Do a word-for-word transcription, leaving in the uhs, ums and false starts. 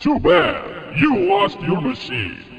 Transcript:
Too bad. You lost your machine.